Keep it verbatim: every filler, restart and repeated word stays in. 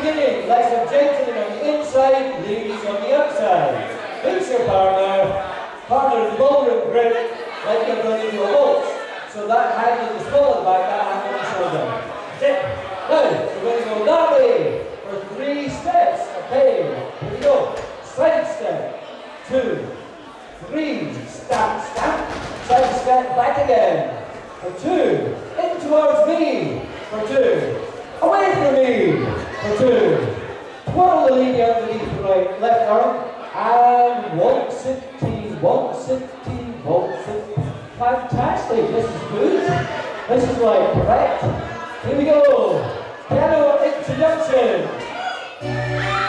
beginning, ladies and gentlemen, on the inside, ladies on the outside. Who's your partner? Partner of the ballroom group, like you're going into a waltz. So that hand is followed by that hand on the shoulder. Now, we're going to go that way for three steps. Okay, here we go. Side step, two, three, stamp, stamp, side step, back again. For two, in towards me, for two, away from me, for two. Twirl the lady underneath the right, left arm, and waltz it, tea, waltz it, tea, waltz it. Fantastic, this is good, this is like correct. Here we go, piano introduction.